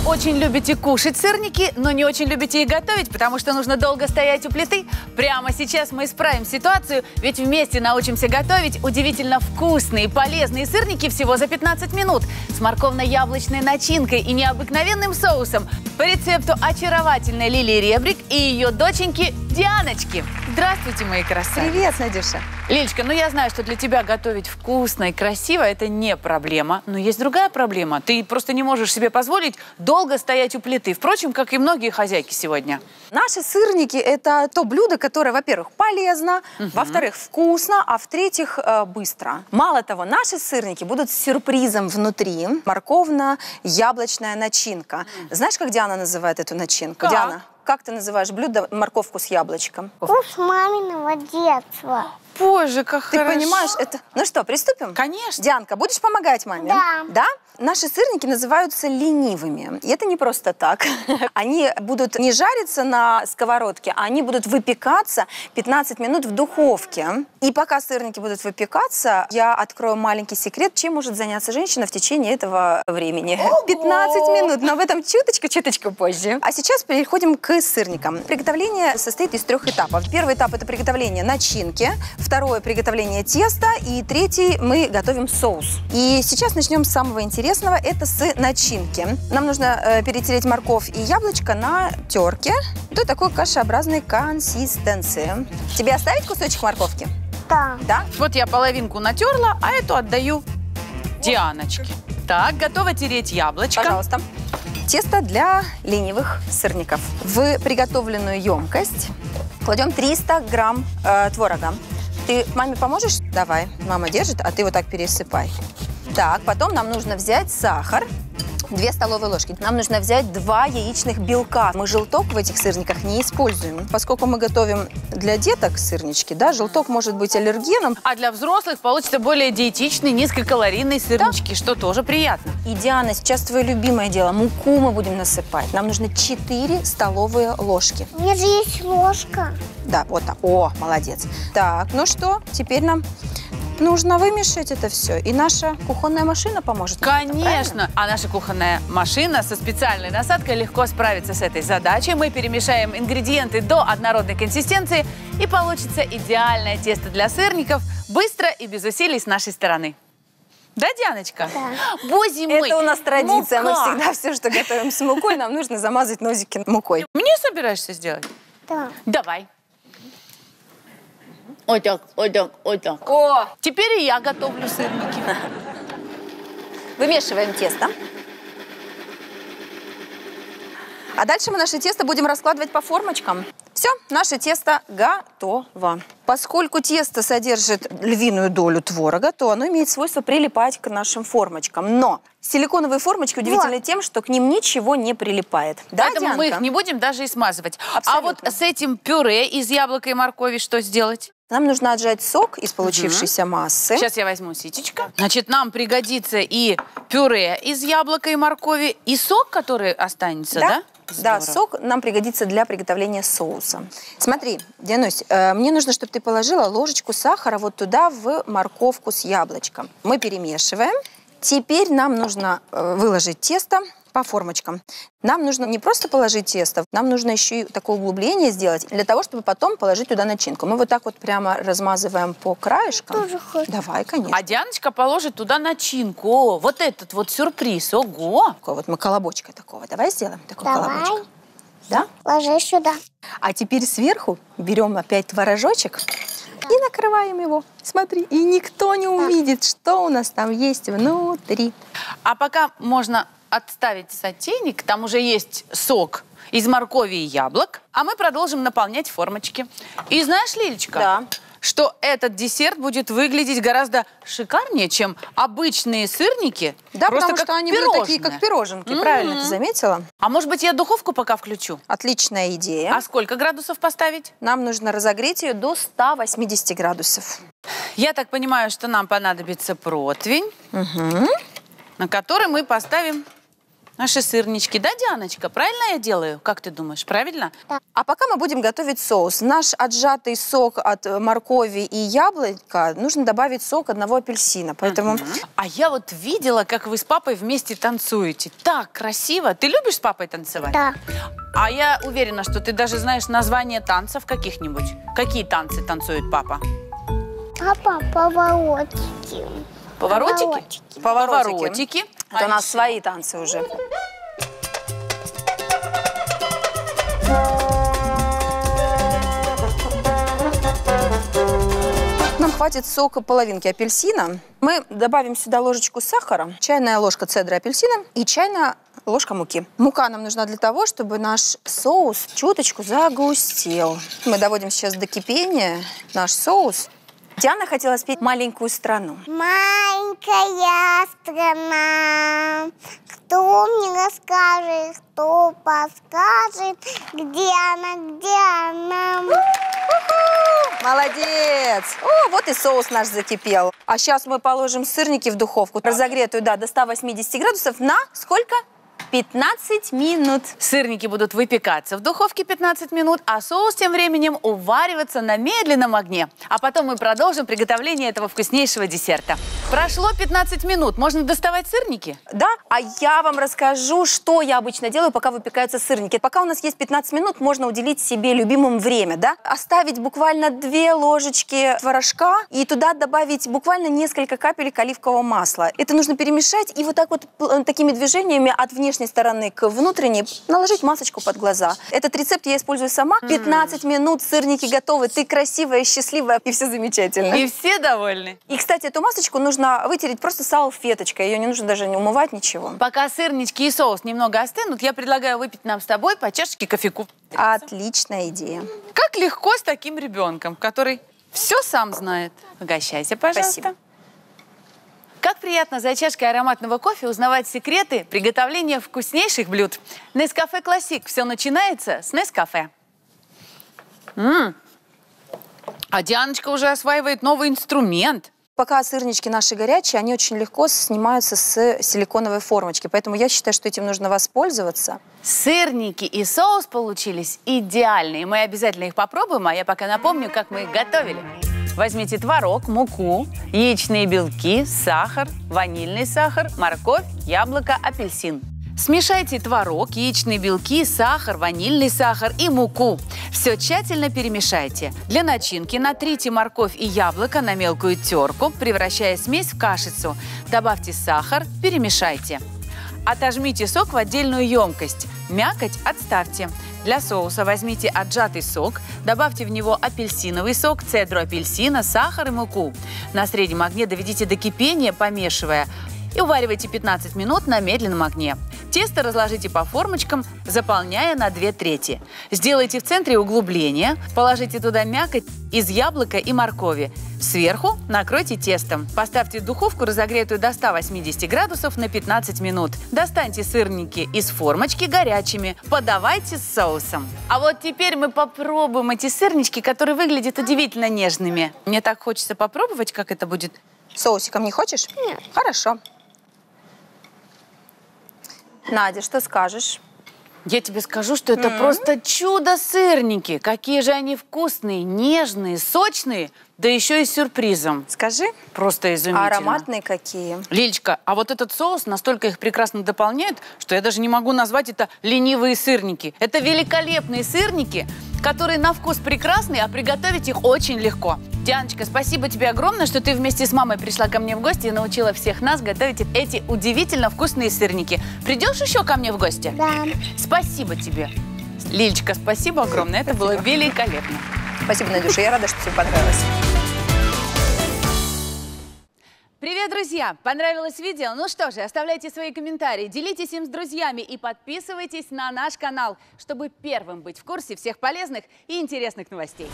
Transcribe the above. Вы очень любите кушать сырники, но не очень любите их готовить, потому что нужно долго стоять у плиты. Прямо сейчас мы исправим ситуацию, ведь вместе научимся готовить удивительно вкусные и полезные сырники всего за 15 минут с морковно-яблочной начинкой и необыкновенным соусом по рецепту очаровательной Лилии Ребрик и ее доченьки Дианочки. Здравствуйте, мои красавицы. Привет, Надюша. Лилечка, ну я знаю, что для тебя готовить вкусно и красиво – это не проблема. Но есть другая проблема. Ты просто не можешь себе позволить долго стоять у плиты. Впрочем, как и многие хозяйки сегодня. Наши сырники – это то блюдо, которое, во-первых, полезно, во-вторых, вкусно, а в-третьих, быстро. Мало того, наши сырники будут с сюрпризом внутри. Морковно-яблочная начинка. Знаешь, как Диана называет эту начинку? Как? Диана? Как ты называешь блюдо морковку с яблочком? Вкус маминого детства. Боже, как хорошо. Ты понимаешь, это... Ну что, приступим? Конечно. Дианка, будешь помогать маме? Да. Да? Наши сырники называются ленивыми. И это не просто так. Они будут не жариться на сковородке, а они будут выпекаться 15 минут в духовке. И пока сырники будут выпекаться, я открою маленький секрет, чем может заняться женщина в течение этого времени. 15 минут, но об этом чуточку позже. А сейчас переходим к сырникам. Приготовление состоит из 3 этапов. Первый этап – это приготовление начинки. Второе – приготовление теста. И третий – мы готовим соус. И сейчас начнем с самого интересного – это с начинки. Нам нужно перетереть морковь и яблочко на терке до такой кашеобразной консистенции. Тебе оставить кусочек морковки? Да. Да? Вот я половинку натерла, а эту отдаю Дианочке. Так, готова тереть яблочко. Пожалуйста. Тесто для ленивых сырников. В приготовленную емкость кладем 300 грамм творога. Ты маме поможешь? Давай, мама держит, а ты вот так пересыпай. Так, потом нам нужно взять сахар. 2 столовые ложки. Нам нужно взять 2 яичных белка. Мы желток в этих сырниках не используем. Поскольку мы готовим для деток сырнички, да, желток может быть аллергеном. А для взрослых получится более диетичные, низкокалорийные сырнички, да, что тоже приятно. И, Диана, сейчас твое любимое дело. Муку мы будем насыпать. Нам нужно 4 столовые ложки. У меня же есть ложка. Да, вот так. О, молодец. Так, ну что, теперь нам... нужно вымешать это все, и наша кухонная машина поможет. Конечно! А наша кухонная машина со специальной насадкой легко справится с этой задачей. Мы перемешаем ингредиенты до однородной консистенции, и получится идеальное тесто для сырников, быстро и без усилий с нашей стороны. Да, Дианочка? Да. Боже мой, это у нас традиция. Мука. Мы всегда все, что готовим с мукой, нам нужно замазать носики мукой. Мне собираешься сделать? Да. Давай. Вот так, вот так, вот так. О, теперь и я готовлю сырники. Вымешиваем тесто. А дальше мы наше тесто будем раскладывать по формочкам. Все, наше тесто готово. Поскольку тесто содержит львиную долю творога, то оно имеет свойство прилипать к нашим формочкам. Но силиконовые формочки удивительны тем, что к ним ничего не прилипает. Да, поэтому Дианка? Мы их не будем даже и смазывать. Абсолютно. А вот с этим пюре из яблока и моркови что сделать? Нам нужно отжать сок из получившейся массы. Сейчас я возьму ситечко. Значит, нам пригодится и пюре из яблока и моркови, и сок, который останется, да? Да, сок нам пригодится для приготовления соуса. Смотри, Диануль, мне нужно, чтобы ты положила ложечку сахара вот туда в морковку с яблочком. Мы перемешиваем. Теперь нам нужно выложить тесто по формочкам. Нам нужно не просто положить тесто, нам нужно еще и такое углубление сделать, для того, чтобы потом положить туда начинку. Мы вот так вот прямо размазываем по краешкам. Тоже хочу. Давай, конечно. А Дианочка положит туда начинку. О, вот этот вот сюрприз. Ого! Такой вот мы колобочка такого. Давай сделаем такой колобочек. Да? Ложи сюда. А теперь сверху берем опять творожочек и накрываем его. Смотри, и никто не увидит, что у нас там есть внутри. А пока можно отставить сотейник, там уже есть сок из моркови и яблок, а мы продолжим наполнять формочки. И знаешь, Лилечка, что этот десерт будет выглядеть гораздо шикарнее, чем обычные сырники. Да, просто потому что они будут такие, как пироженки. Правильно ты заметила? А может быть, я духовку пока включу? Отличная идея. А сколько градусов поставить? Нам нужно разогреть ее до 180 градусов. Я так понимаю, что нам понадобится противень, на который мы поставим наши сырнички. Да, Дианочка, правильно я делаю? Как ты думаешь, правильно? Да. А пока мы будем готовить соус. Наш отжатый сок от моркови и яблока нужно добавить сок одного апельсина. Поэтому... А я вот видела, как вы с папой вместе танцуете. Так красиво. Ты любишь с папой танцевать? Да. А я уверена, что ты даже знаешь название танцев каких-нибудь. Какие танцы танцует папа? Папа, поворотики. Поворотики? Поворотики. Это у нас свои танцы уже. Нам хватит сока половинки апельсина. Мы добавим сюда ложечку сахара, чайная ложка цедры апельсина и чайная ложка муки. Мука нам нужна для того, чтобы наш соус чуточку загустел. Мы доводим сейчас до кипения наш соус. Диана хотела спеть «Маленькую страну». Маленькая страна, кто мне расскажет, кто подскажет, где она... Молодец! О, вот и соус наш закипел. А сейчас мы положим сырники в духовку, разогретую, да, до 180 градусов на сколько? 15 минут. Сырники будут выпекаться в духовке 15 минут, а соус тем временем увариваться на медленном огне. А потом мы продолжим приготовление этого вкуснейшего десерта. Прошло 15 минут. Можно доставать сырники? Да. А я вам расскажу, что я обычно делаю, пока выпекаются сырники. Пока у нас есть 15 минут, можно уделить себе любимым время, да? Оставить буквально 2 ложечки творожка и туда добавить буквально несколько капелек оливкового масла. Это нужно перемешать и вот так вот, такими движениями от внешней стороны к внутренней, наложить масочку под глаза. Этот рецепт я использую сама. 15 минут, сырники готовы. Ты красивая, счастливая, и все замечательно. И все довольны. И, кстати, эту масочку нужно вытереть просто салфеточкой. Ее не нужно даже не умывать, ничего. Пока сырнички и соус немного остынут, я предлагаю выпить нам с тобой по чашечке кофейку. Отличная идея. Как легко с таким ребенком, который все сам знает. Угощайся, пожалуйста. Спасибо. Как приятно за чашкой ароматного кофе узнавать секреты приготовления вкуснейших блюд. Nescafe Классик. Все начинается с Nescafe. А Дианочка уже осваивает новый инструмент. Пока сырнички наши горячие, они очень легко снимаются с силиконовой формочки. Поэтому я считаю, что этим нужно воспользоваться. Сырники и соус получились идеальные. Мы обязательно их попробуем, а я пока напомню, как мы их готовили. Возьмите творог, муку, яичные белки, сахар, ванильный сахар, морковь, яблоко, апельсин. Смешайте творог, яичные белки, сахар, ванильный сахар и муку. Все тщательно перемешайте. Для начинки натрите морковь и яблоко на мелкую терку, превращая смесь в кашицу. Добавьте сахар, перемешайте. Отожмите сок в отдельную емкость. Мякоть отставьте. Для соуса возьмите отжатый сок, добавьте в него апельсиновый сок, цедру апельсина, сахар и муку. На среднем огне доведите до кипения, помешивая, и уваривайте 15 минут на медленном огне. Тесто разложите по формочкам, заполняя на 2/3. Сделайте в центре углубление, положите туда мякоть из яблока и моркови. Сверху накройте тестом. Поставьте в духовку, разогретую до 180 градусов, на 15 минут. Достаньте сырники из формочки горячими. Подавайте с соусом. А вот теперь мы попробуем эти сырнички, которые выглядят удивительно нежными. Мне так хочется попробовать, как это будет. Соусиком не хочешь? Нет. Хорошо. Надя, что скажешь? Я тебе скажу, что это просто чудо-сырники. Какие же они вкусные, нежные, сочные, да еще и с сюрпризом. Скажи. Просто изумительно. Ароматные какие. Лилечка, а вот этот соус настолько их прекрасно дополняет, что я даже не могу назвать это ленивые сырники. Это великолепные сырники, которые на вкус прекрасные, а приготовить их очень легко. Дианочка, спасибо тебе огромное, что ты вместе с мамой пришла ко мне в гости и научила всех нас готовить эти удивительно вкусные сырники. Придешь еще ко мне в гости? Да. Спасибо тебе. Лилечка, спасибо огромное. Это было великолепно. Спасибо, Надюша. Я рада, что тебе понравилось. Привет, друзья! Понравилось видео? Ну что же, оставляйте свои комментарии, делитесь им с друзьями и подписывайтесь на наш канал, чтобы первым быть в курсе всех полезных и интересных новостей.